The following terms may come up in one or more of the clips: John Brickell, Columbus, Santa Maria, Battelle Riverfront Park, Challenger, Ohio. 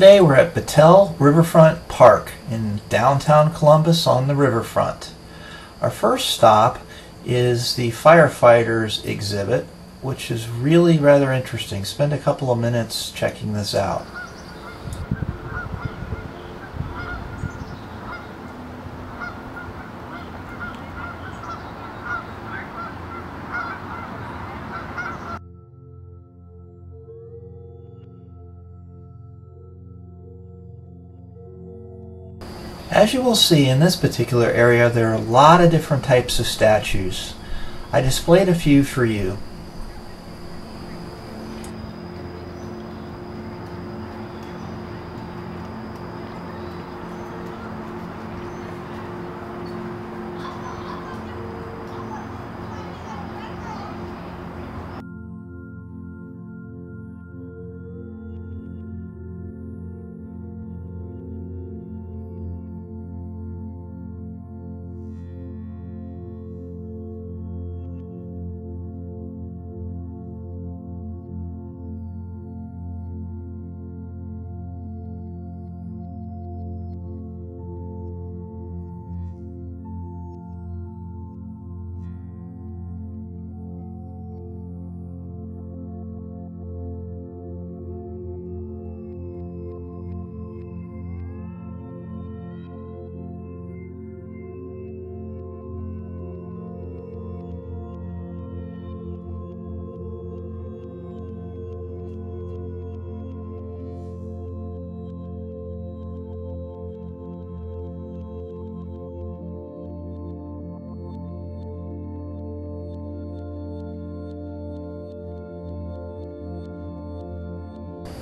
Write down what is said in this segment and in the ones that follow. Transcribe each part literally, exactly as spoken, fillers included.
today we're at Battelle Riverfront Park in downtown Columbus on the riverfront. Our first stop is the firefighters exhibit, which is really rather interesting. Spend a couple of minutes checking this out. As you will see, in this particular area there are a lot of different types of statues. I displayed a few for you.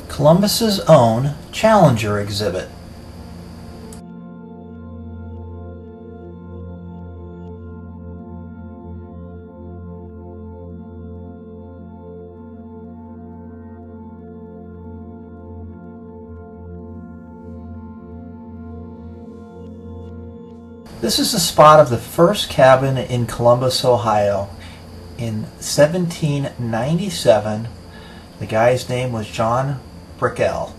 Columbus's own Challenger exhibit. This is the spot of the first cabin in Columbus, Ohio in seventeen ninety-seven. The guy's name was John Brickell.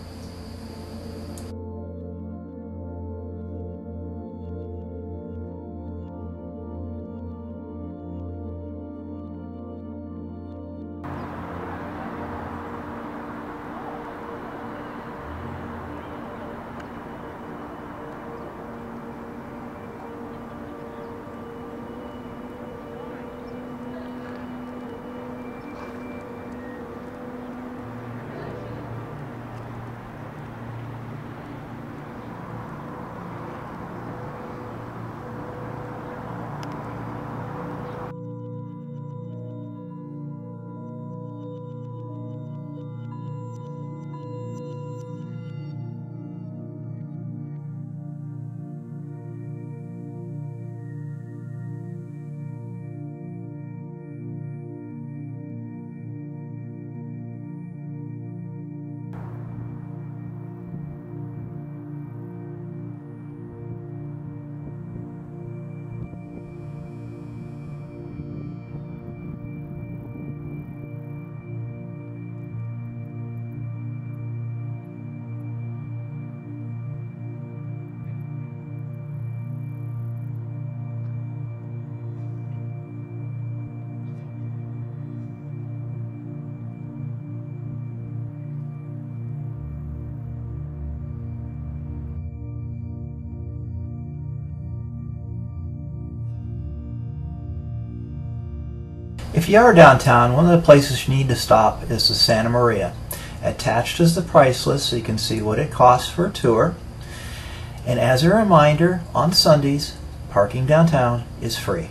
If you are downtown, one of the places you need to stop is the Santa Maria. Attached is the price list so you can see what it costs for a tour. And as a reminder, on Sundays, parking downtown is free.